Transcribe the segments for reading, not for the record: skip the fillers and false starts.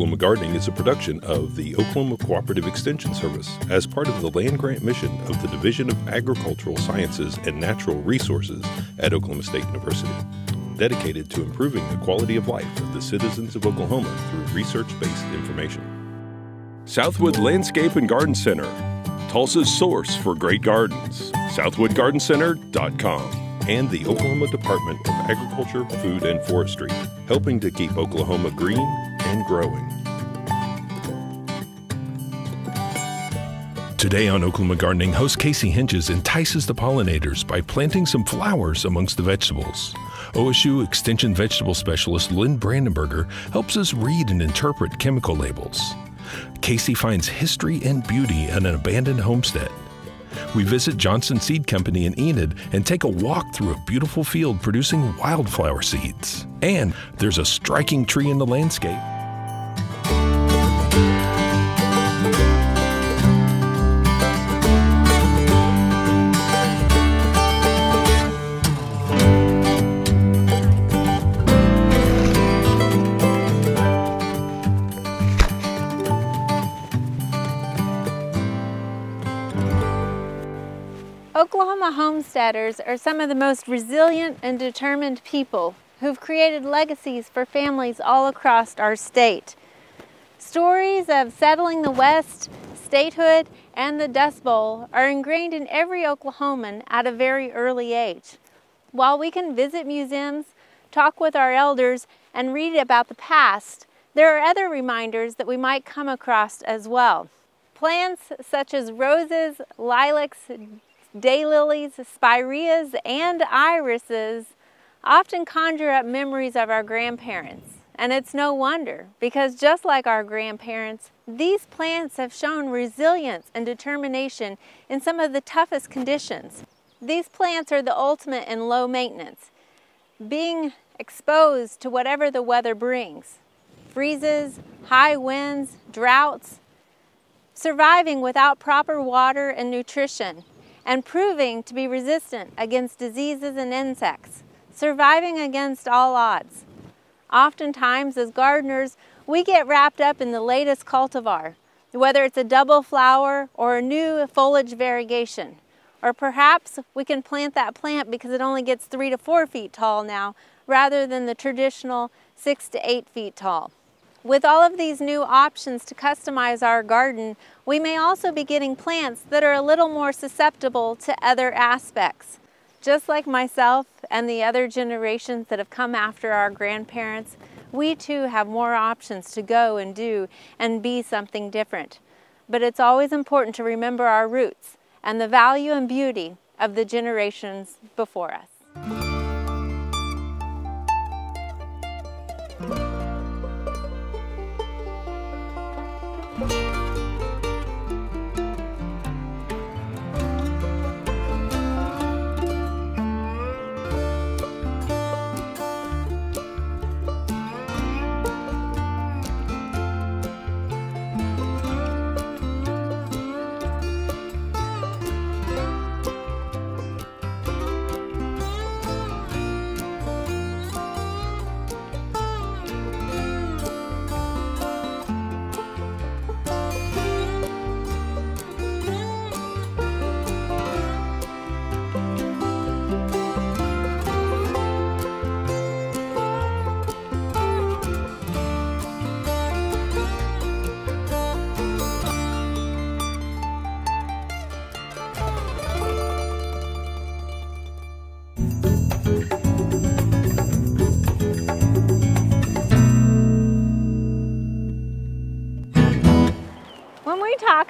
Oklahoma Gardening is a production of the Oklahoma Cooperative Extension Service as part of the land-grant mission of the Division of Agricultural Sciences and Natural Resources at Oklahoma State University, dedicated to improving the quality of life of the citizens of Oklahoma through research-based information. Southwood Landscape and Garden Center, Tulsa's source for great gardens, southwoodgardencenter.com. and the Oklahoma Department of Agriculture, Food, and Forestry, helping to keep Oklahoma green and growing. Today on Oklahoma Gardening, host Casey Hentges entices the pollinators by planting some flowers amongst the vegetables. OSU Extension Vegetable Specialist Lynn Brandenberger helps us read and interpret chemical labels. Casey finds history and beauty in an abandoned homestead. We visit Johnston Seed Company in Enid and take a walk through a beautiful field producing wildflower seeds. And there's a striking tree in the landscape. Oklahoma homesteaders are some of the most resilient and determined people who've created legacies for families all across our state. Stories of settling the West, statehood, and the Dust Bowl are ingrained in every Oklahoman at a very early age. While we can visit museums, talk with our elders, and read about the past, there are other reminders that we might come across as well. Plants such as roses, lilacs, daylilies, spireas, and irises often conjure up memories of our grandparents. And it's no wonder, because just like our grandparents, these plants have shown resilience and determination in some of the toughest conditions. These plants are the ultimate in low maintenance, being exposed to whatever the weather brings. Freezes, high winds, droughts, surviving without proper water and nutrition, and proving to be resistant against diseases and insects, surviving against all odds. Oftentimes, as gardeners, we get wrapped up in the latest cultivar, whether it's a double flower or a new foliage variegation. Or perhaps we can plant that plant because it only gets 3 to 4 feet tall now, rather than the traditional 6 to 8 feet tall. With all of these new options to customize our garden, we may also be getting plants that are a little more susceptible to other aspects. Just like myself and the other generations that have come after our grandparents, we too have more options to go and do and be something different. But it's always important to remember our roots and the value and beauty of the generations before us.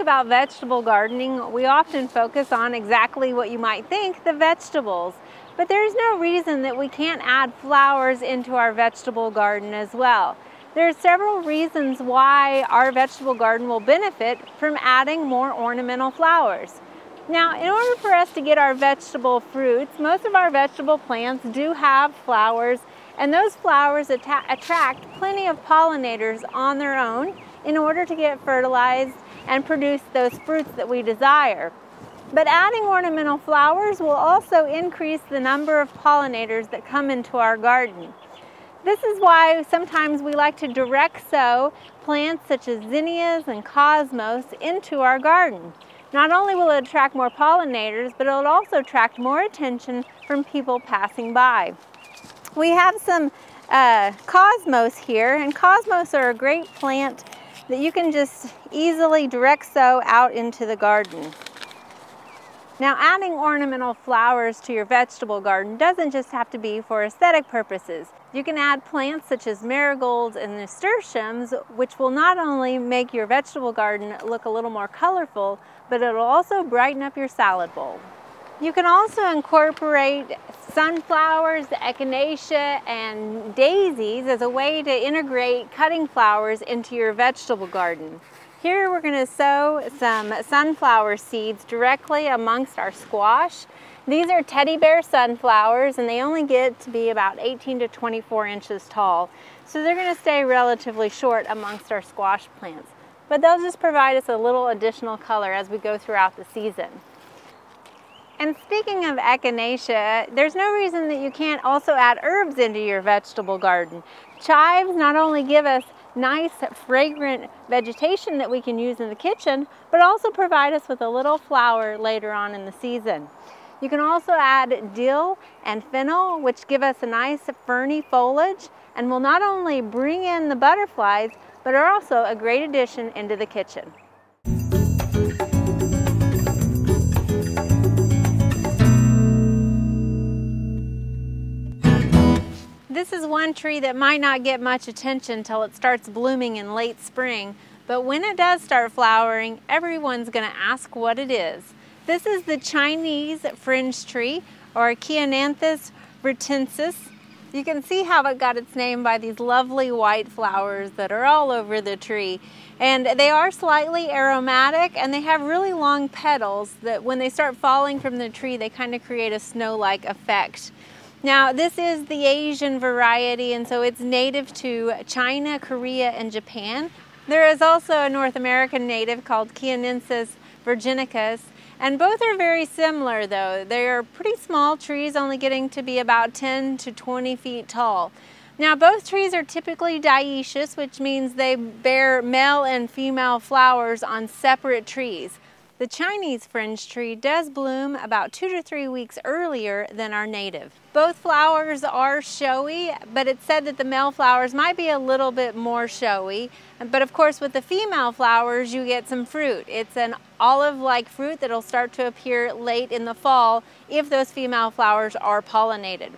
About vegetable gardening, we often focus on exactly what you might think, the vegetables. But there's no reason that we can't add flowers into our vegetable garden as well. There are several reasons why our vegetable garden will benefit from adding more ornamental flowers. Now, in order for us to get our vegetable fruits, most of our vegetable plants do have flowers, and those flowers attract plenty of pollinators on their own in order to get fertilized and produce those fruits that we desire. But adding ornamental flowers will also increase the number of pollinators that come into our garden. This is why sometimes we like to direct sow plants such as zinnias and cosmos into our garden. Not only will it attract more pollinators, but it will also attract more attention from people passing by. We have some cosmos here, and cosmos are a great plant that you can just easily direct sow out into the garden. Now, adding ornamental flowers to your vegetable garden doesn't just have to be for aesthetic purposes. You can add plants such as marigolds and nasturtiums, which will not only make your vegetable garden look a little more colorful, but it'll also brighten up your salad bowl. You can also incorporate sunflowers, echinacea, and daisies as a way to integrate cutting flowers into your vegetable garden. Here we're going to sow some sunflower seeds directly amongst our squash. These are teddy bear sunflowers, and they only get to be about 18 to 24 inches tall. So they're going to stay relatively short amongst our squash plants. But they'll just provide us a little additional color as we go throughout the season. And speaking of echinacea, there's no reason that you can't also add herbs into your vegetable garden. Chives not only give us nice fragrant vegetation that we can use in the kitchen, but also provide us with a little flower later on in the season. You can also add dill and fennel, which give us a nice ferny foliage and will not only bring in the butterflies, but are also a great addition into the kitchen. This is one tree that might not get much attention until it starts blooming in late spring, but when it does start flowering, everyone's going to ask what it is. This is the Chinese fringe tree, or Chionanthus retusus. You can see how it got its name by these lovely white flowers that are all over the tree. And they are slightly aromatic, and they have really long petals that when they start falling from the tree, they kind of create a snow-like effect. Now, this is the Asian variety, and so it's native to China, Korea, and Japan. There is also a North American native called Chionanthus virginicus, and both are very similar, though. They are pretty small trees, only getting to be about 10 to 20 feet tall. Now, both trees are typically dioecious, which means they bear male and female flowers on separate trees. The Chinese fringe tree does bloom about 2 to 3 weeks earlier than our native. Both flowers are showy, but it's said that the male flowers might be a little bit more showy. But of course, with the female flowers, you get some fruit. It's an olive-like fruit that'll start to appear late in the fall if those female flowers are pollinated.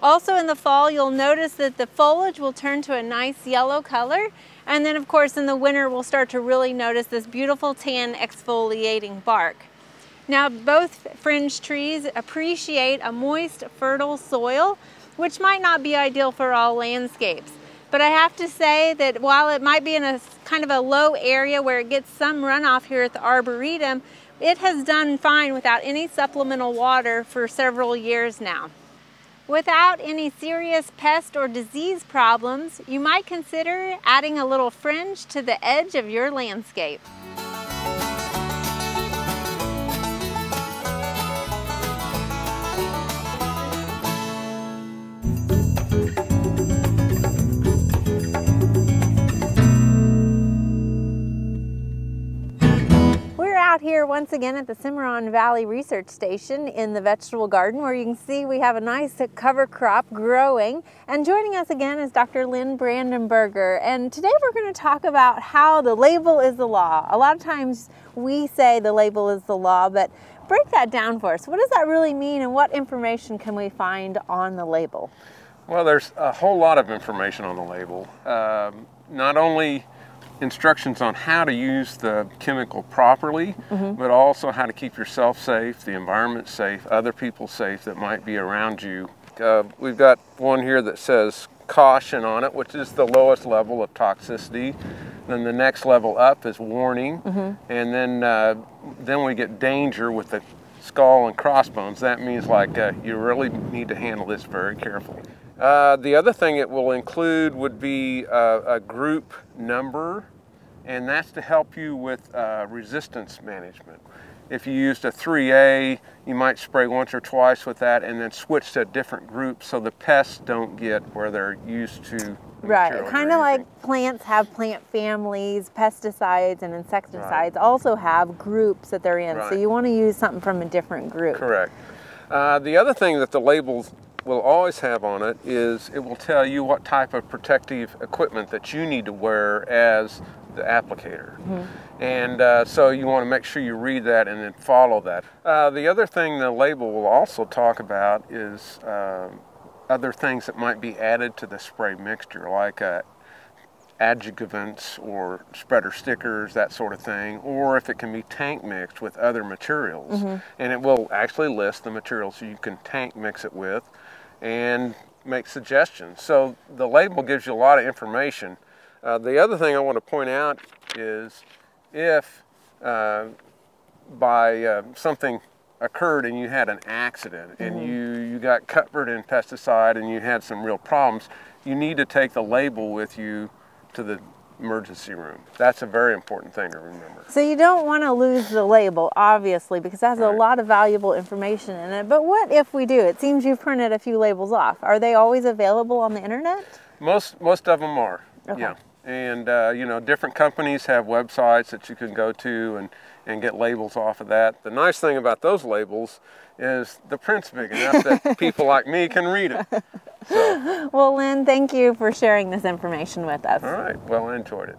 Also in the fall, you'll notice that the foliage will turn to a nice yellow color. And then of course in the winter, we'll start to really notice this beautiful tan exfoliating bark. Now both fringe trees appreciate a moist, fertile soil, which might not be ideal for all landscapes. But I have to say that while it might be in a kind of a low area where it gets some runoff here at the Arboretum, it has done fine without any supplemental water for several years now. Without any serious pest or disease problems, you might consider adding a little fringe to the edge of your landscape. Here once again at the Cimarron Valley Research Station in the vegetable garden, where you can see we have a nice cover crop growing. And joining us again is Dr. Lynn Brandenberger, and today we're going to talk about how the label is the law. A lot of times we say the label is the law, but break that down for us. What does that really mean, and what information can we find on the label? Well, there's a whole lot of information on the label. Not only instructions on how to use the chemical properly, but also how to keep yourself safe, the environment safe, other people safe that might be around you. We've got one here that says caution on it, which is the lowest level of toxicity. Then the next level up is warning, and then we get danger with the skull and crossbones. That means like you really need to handle this very carefully. The other thing it will include would be a group number, and that's to help you with resistance management. If you used a 3A, you might spray once or twice with that and then switch to a different group so the pests don't get where they're used to. Right, kind of like plants have plant families, pesticides and insecticides also have groups that they're in. So you want to use something from a different group. Correct. The other thing that the labels will always have on it is it will tell you what type of protective equipment that you need to wear as the applicator. Mm-hmm. And so you want to make sure you read that and then follow that. The other thing the label will also talk about is other things that might be added to the spray mixture, like adjuvants or spreader stickers, that sort of thing, or if it can be tank mixed with other materials. Mm-hmm. And it will actually list the materials you can tank mix it with and make suggestions. So the label gives you a lot of information. The other thing I want to point out is if something occurred and you had an accident and you got covered in pesticide and you had some real problems, you need to take the label with you to the emergency room. That's a very important thing to remember. So you don't want to lose the label, obviously, because that has a lot of valuable information in it. But what if we do? It seems you've printed a few labels off. Are they always available on the internet? Most of them are. Okay. Yeah, and you know, different companies have websites that you can go to and get labels off of that. The nice thing about those labels is the print's big enough that people like me can read it. So. Well, Lynn, thank you for sharing this information with us. All right, well, I enjoyed it.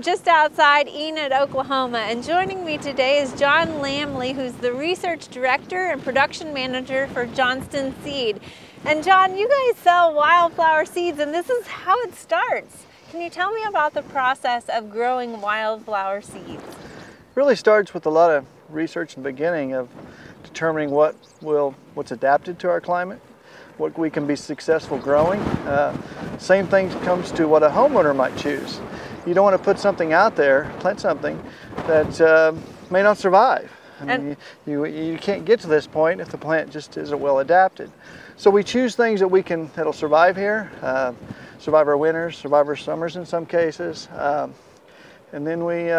Just outside Enid, Oklahoma, and joining me today is John Lamley, who's the research director and production manager for Johnston Seed. And John, you guys sell wildflower seeds, and this is how it starts. Can you tell me about the process of growing wildflower seeds? It really starts with a lot of research in the beginning of determining what's adapted to our climate, what we can be successful growing. Same thing comes to what a homeowner might choose. You don't want to put something out there, plant something, that may not survive. I mean, you can't get to this point if the plant just isn't well adapted. So we choose things that that'll survive here, survive our winters, survive our summers in some cases, and then we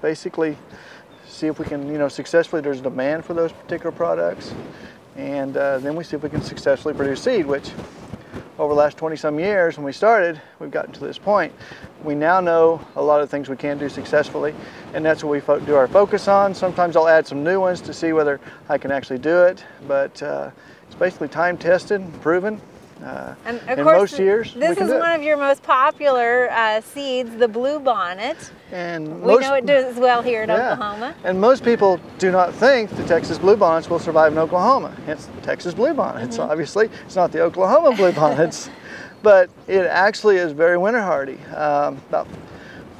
basically see if we can, successfully, there's demand for those particular products, and then we see if we can successfully produce seed, which over the last 20-some years when we started, we've gotten to this point. We now know a lot of things we can do successfully, and that's what we do our focus on. Sometimes I'll add some new ones to see whether I can actually do it, but it's basically time-tested, proven. And of course, most years, this is one of your most popular seeds, the blue bonnet. And we know it does well here in Oklahoma. And most people do not think the Texas blue bonnets will survive in Oklahoma. It's the Texas blue bonnets, obviously. It's not the Oklahoma blue bonnets, but it actually is very winter hardy. About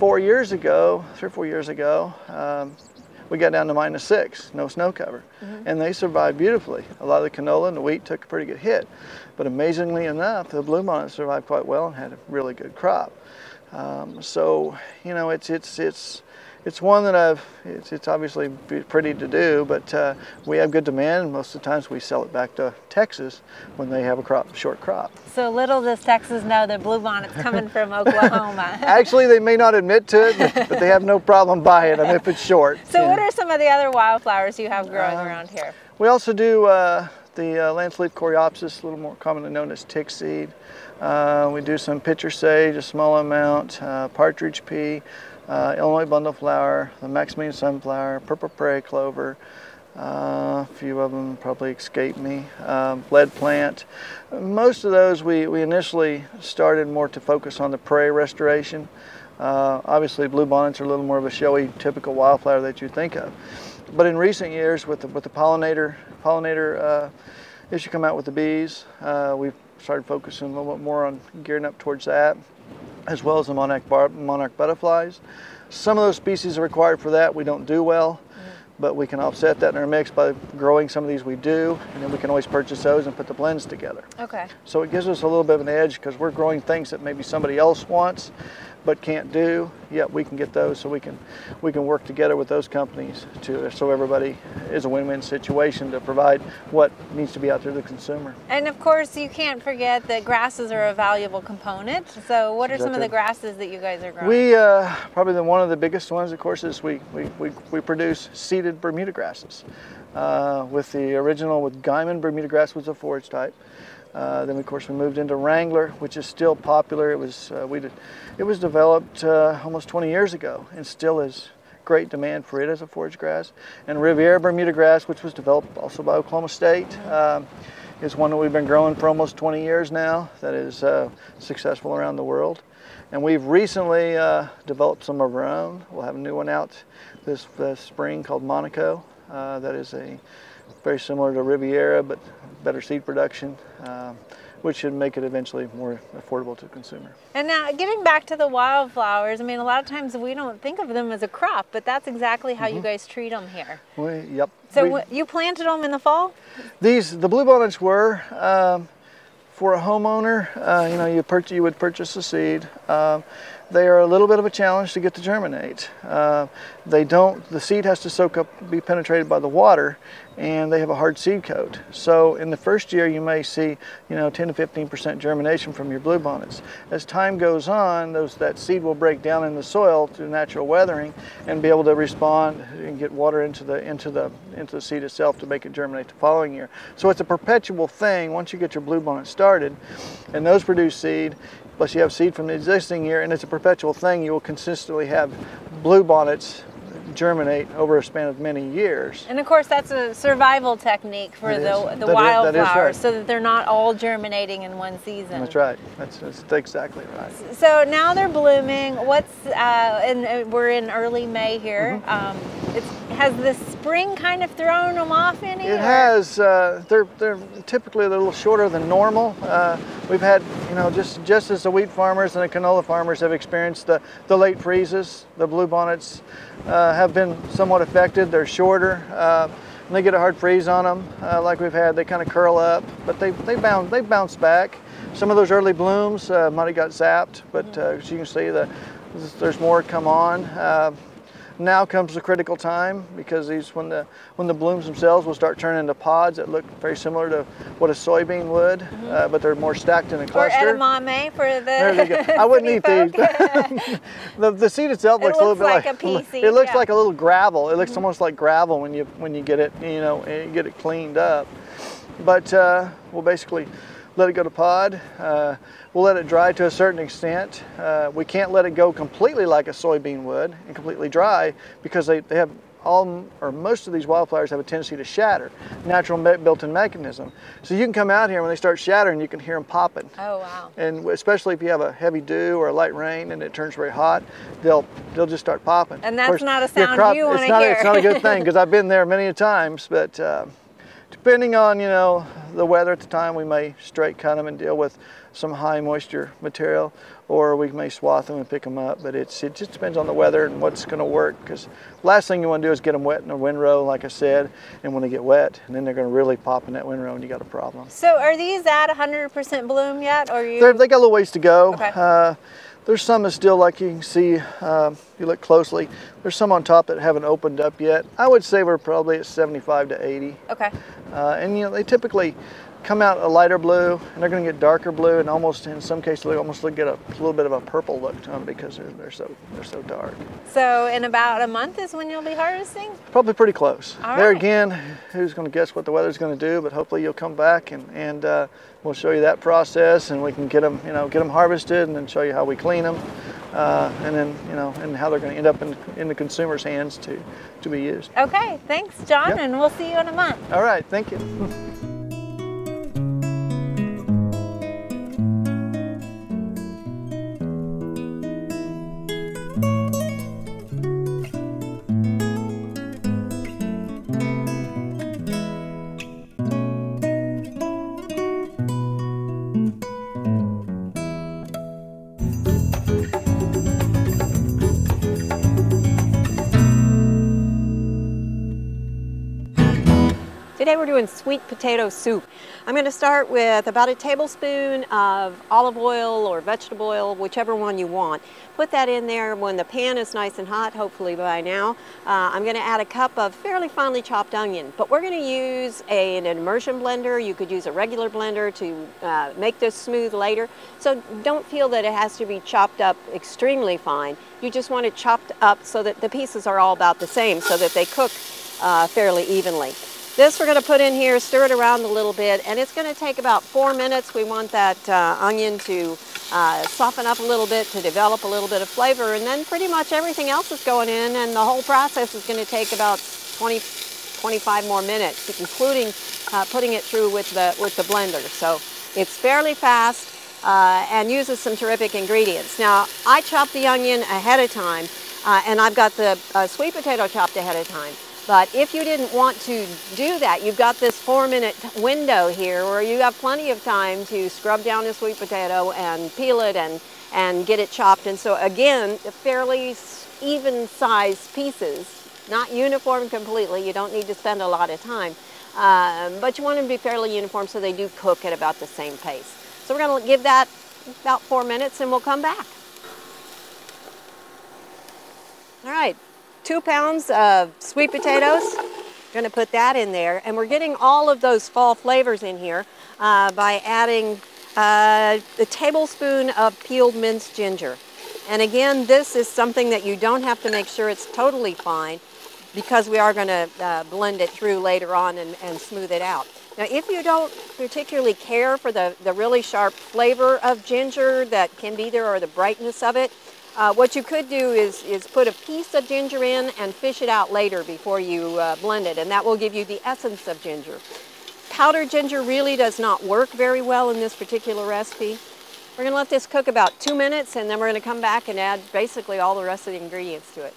4 years ago, 3 or 4 years ago, we got down to -6, no snow cover, and they survived beautifully. A lot of the canola and the wheat took a pretty good hit, but amazingly enough, the blue bonnet survived quite well and had a really good crop. So you know, it's one that it's obviously pretty to do, but we have good demand. Most of the times we sell it back to Texas when they have a short crop. So little does Texas know that bluebonnet's coming from Oklahoma. Actually, they may not admit to it, but they have no problem buying them if it's short. So what are some of the other wildflowers you have growing around here? We also do the Lanceleaf coreopsis, a little more commonly known as tick seed. We do some pitcher sage, a small amount, partridge pea, Illinois bundleflower, the Maximilian sunflower, purple prairie clover, a few of them probably escape me, lead plant. Most of those we initially started more to focus on the prairie restoration. Obviously blue bonnets are a little more of a showy typical wildflower that you think of. But in recent years with the pollinator it should come out with the bees. We've started focusing a little bit more on gearing up towards that, as well as the monarch butterflies. Some of those species are required for that. We don't do well, but we can offset that in our mix by growing some of these we do, and then we can always purchase those and put the blends together. Okay. So it gives us a little bit of an edge because we're growing things that maybe somebody else wants but can't do, yet we can get those, so we can work together with those companies to, so everybody is a win-win situation to provide what needs to be out there to the consumer. And of course, you can't forget that grasses are a valuable component. So what are some of the grasses that you guys are growing? We, probably one of the biggest ones, of course, is we produce seeded Bermuda grasses. With the original, with Guymon Bermuda grass was a forage type. Then of course we moved into Wrangler, which is still popular. It was it was developed almost 20 years ago, and still is great demand for it as a forage grass. And Riviera Bermuda grass, which was developed also by Oklahoma State, is one that we've been growing for almost 20 years now. That is successful around the world. And we've recently developed some of our own. We'll have a new one out this spring called Monaco. That is a very similar to Riviera, but better seed production, which should make it eventually more affordable to the consumer. And now, getting back to the wildflowers, I mean, a lot of times we don't think of them as a crop, but that's exactly how you guys treat them here. Yep. So you planted them in the fall? The blue bonnets were, for a homeowner, you know, you would purchase the seed. They are a little bit of a challenge to get to germinate. The seed has to soak up, be penetrated by the water, and they have a hard seed coat. So in the first year, you may see, you know, 10 to 15% germination from your bluebonnets. As time goes on, that seed will break down in the soil through natural weathering and be able to respond and get water into the seed itself to make it germinate the following year. So it's a perpetual thing once you get your bluebonnet started, and those produce seed. Plus you have seed from the existing year, and it's a perpetual thing. You will consistently have bluebonnets germinate over a span of many years. And of course, that's a survival technique for the wildflowers, right, so that they're not all germinating in one season. That's right. That's exactly right. So now they're blooming. And we're in early May here. Has the spring kind of thrown them off any? It has. They're typically a little shorter than normal. We've had, you know, just as the wheat farmers and the canola farmers have experienced the late freezes, the bluebonnets have been somewhat affected. They're shorter. When they get a hard freeze on them, like we've had, they kind of curl up, but they bounce back. Some of those early blooms might have got zapped, but as you can see, there's more come on. Now comes the critical time, because when the blooms themselves will start turning into pods that look very similar to what a soybean would, but they're more stacked in a cluster. Or edamame for the. There you go. I wouldn't eat these. The seed itself looks a little bit like a pea seed. It looks like a little gravel. It looks almost like gravel when you get it, you know, and you get it cleaned up. But we'll basically let it go to pod. We'll let it dry to a certain extent. We can't let it go completely like a soybean would and completely dry, because they have all, or most of these wildflowers have a tendency to shatter, natural built-in mechanism. So you can come out here when they start shattering, you can hear them popping. Oh, wow. And especially if you have a heavy dew or a light rain and it turns very hot, they'll just start popping. And that's, of course, not a sound you want to hear. It's not a good thing, because I've been there many times, but depending on, you know, the weather at the time, we may straight cut them and deal with some high moisture material, or we may swath them and pick them up. But it just depends on the weather and what's going to work, because last thing you want to do is get them wet in a windrow, like I said, and when they get wet, and then they're going to really pop in that windrow and you got a problem. So are these at 100% bloom yet, or are you? They got a little ways to go. Okay. There's some that still, like you can see, if you look closely, there's some on top that haven't opened up yet. I would say we're probably at 75 to 80. Okay. And you know, they typically come out a lighter blue, and they're going to get darker blue, and almost, in some cases, they almost get a little bit of a purple look to them, because they're so dark. So in about a month is when you'll be harvesting? Probably pretty close. All right. There again, who's going to guess what the weather's going to do? But hopefully you'll come back and we'll show you that process, and we can get them, you know, harvested, and then show you how we clean them, and then, you know, and how they're going to end up in the consumer's hands to be used. Okay, thanks, John, and we'll see you in a month. All right, thank you. Today we're doing sweet potato soup. I'm going to start with about a tablespoon of olive oil or vegetable oil, whichever one you want. Put that in there when the pan is nice and hot, hopefully by now. I'm going to add a cup of fairly finely chopped onion, but we're going to use an immersion blender. You could use a regular blender to make this smooth later. So don't feel that it has to be chopped up extremely fine. You just want it chopped up so that the pieces are all about the same so that they cook fairly evenly. This we're going to put in here, stir it around a little bit, and it's going to take about 4 minutes. We want that onion to soften up a little bit, to develop a little bit of flavor, and then pretty much everything else is going in, and the whole process is going to take about 20-25 more minutes, including putting it through with the blender. So it's fairly fast and uses some terrific ingredients. Now, I chopped the onion ahead of time, and I've got the sweet potato chopped ahead of time. But if you didn't want to do that, you've got this 4-minute window here where you have plenty of time to scrub down the sweet potato and peel it and get it chopped. And so again, fairly even sized pieces, not uniform completely. You don't need to spend a lot of time, but you want them to be fairly uniform so they do cook at about the same pace. So we're gonna give that about 4 minutes and we'll come back. All right. 2 pounds of sweet potatoes, gonna put that in there. And we're getting all of those fall flavors in here by adding a tablespoon of peeled minced ginger. And again, this is something that you don't have to make sure it's totally fine because we are gonna blend it through later on and smooth it out. Now, if you don't particularly care for the really sharp flavor of ginger that can be there or the brightness of it, what you could do is put a piece of ginger in and fish it out later before you blend it, and that will give you the essence of ginger. Powdered ginger really does not work very well in this particular recipe. We're going to let this cook about 2 minutes, and then we're going to come back and add basically all the rest of the ingredients to it.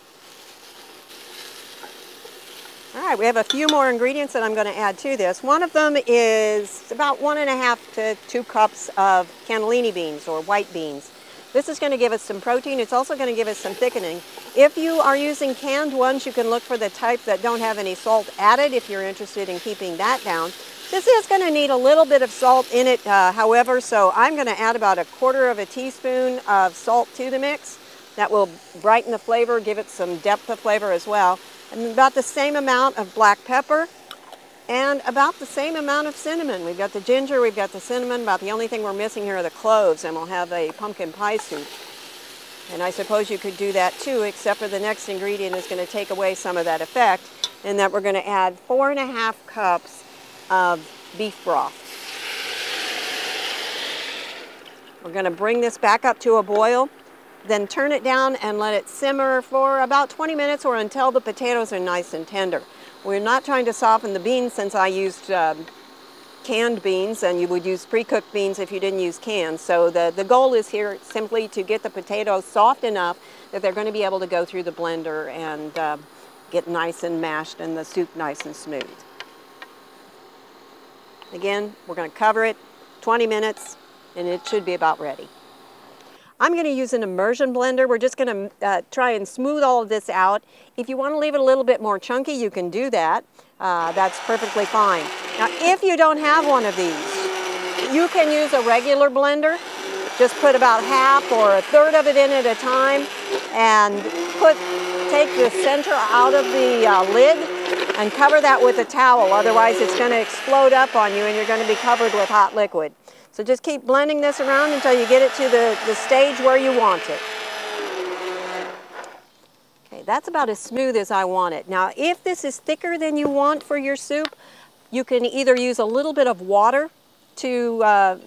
All right, we have a few more ingredients that I'm going to add to this. One of them is about 1.5 to 2 cups of cannellini beans or white beans. This is going to give us some protein. It's also going to give us some thickening. If you are using canned ones, you can look for the type that don't have any salt added if you're interested in keeping that down. This is going to need a little bit of salt in it, however, so I'm going to add about 1/4 teaspoon of salt to the mix. That will brighten the flavor, give it some depth of flavor as well. And about the same amount of black pepper and about the same amount of cinnamon. We've got the ginger, we've got the cinnamon, about the only thing we're missing here are the cloves, and we'll have a pumpkin pie soup. And I suppose you could do that too, except for the next ingredient is going to take away some of that effect, and that we're going to add 4.5 cups of beef broth. We're going to bring this back up to a boil, then turn it down and let it simmer for about 20 minutes or until the potatoes are nice and tender. We're not trying to soften the beans since I used canned beans, and you would use pre-cooked beans if you didn't use canned. So the goal is here simply to get the potatoes soft enough that they're going to be able to go through the blender and get nice and mashed and the soup nice and smooth. Again, we're going to cover it 20 minutes and it should be about ready. I'm going to use an immersion blender. We're just going to try and smooth all of this out. If you want to leave it a little bit more chunky, you can do that. That's perfectly fine. Now, if you don't have one of these, you can use a regular blender. Just put about 1/2 or 1/3 of it in at a time and take the center out of the lid and cover that with a towel. Otherwise, it's going to explode up on you and you're going to be covered with hot liquid. So just keep blending this around until you get it to the stage where you want it. Okay, that's about as smooth as I want it. Now, if this is thicker than you want for your soup, you can either use a little bit of water to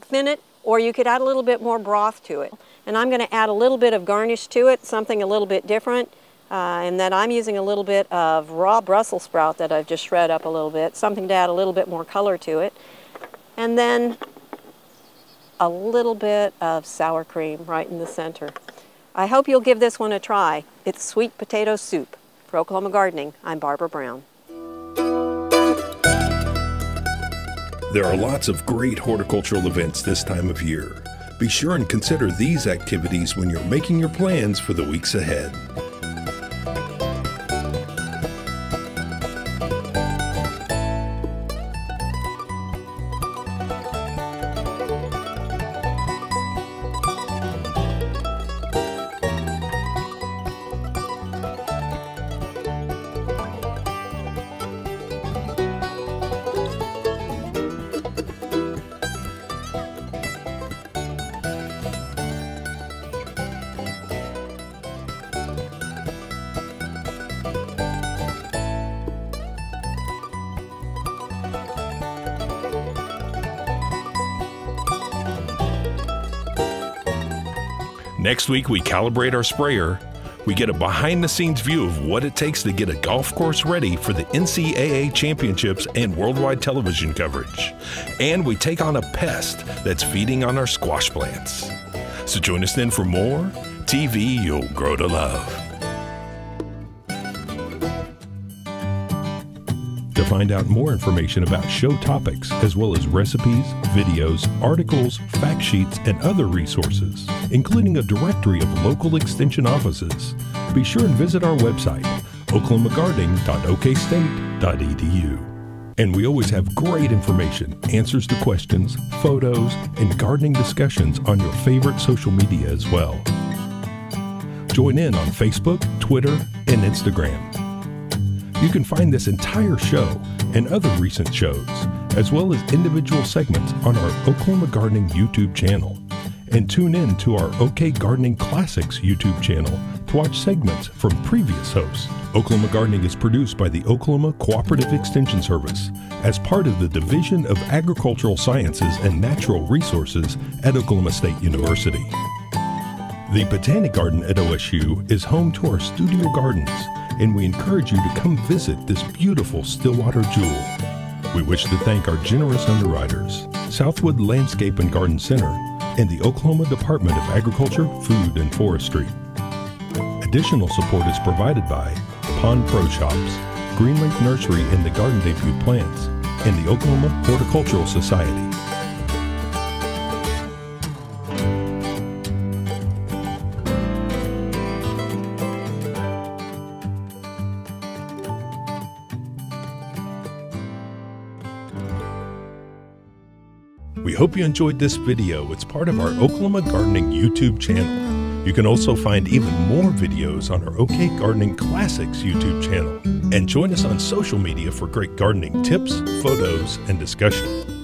thin it, or you could add a little bit more broth to it. And I'm going to add a little bit of garnish to it, something a little bit different. And then I'm using a little bit of raw Brussels sprout that I've just shred up a little bit, something to add a little bit more color to it. And then a little bit of sour cream right in the center. I hope you'll give this one a try. It's sweet potato soup. For Oklahoma Gardening, I'm Barbara Brown. There are lots of great horticultural events this time of year. Be sure and consider these activities when you're making your plans for the weeks ahead. Next week, we calibrate our sprayer. We get a behind-the-scenes view of what it takes to get a golf course ready for the NCAA championships and worldwide television coverage. And we take on a pest that's feeding on our squash plants. So join us then for more TV you'll grow to love. To find out more information about show topics, as well as recipes, videos, articles, fact sheets, and other resources, including a directory of local extension offices, be sure and visit our website, oklahomagardening.okstate.edu. And we always have great information, answers to questions, photos, and gardening discussions on your favorite social media as well. Join in on Facebook, Twitter, and Instagram. You can find this entire show and other recent shows, as well as individual segments on our Oklahoma Gardening YouTube channel. And tune in to our OK Gardening Classics YouTube channel to watch segments from previous hosts. Oklahoma Gardening is produced by the Oklahoma Cooperative Extension Service as part of the Division of Agricultural Sciences and Natural Resources at Oklahoma State University. The Botanic Garden at OSU is home to our studio gardens, and we encourage you to come visit this beautiful Stillwater jewel. We wish to thank our generous underwriters, Southwood Landscape and Garden Center, and the Oklahoma Department of Agriculture, Food, and Forestry. Additional support is provided by Pond Pro Shops, Green Lake Nursery and the Garden Debut Plants, and the Oklahoma Horticultural Society. Hope you enjoyed this video. It's part of our Oklahoma Gardening YouTube channel. You can also find even more videos on our OK Gardening Classics YouTube channel. And join us on social media for great gardening tips, photos, and discussion.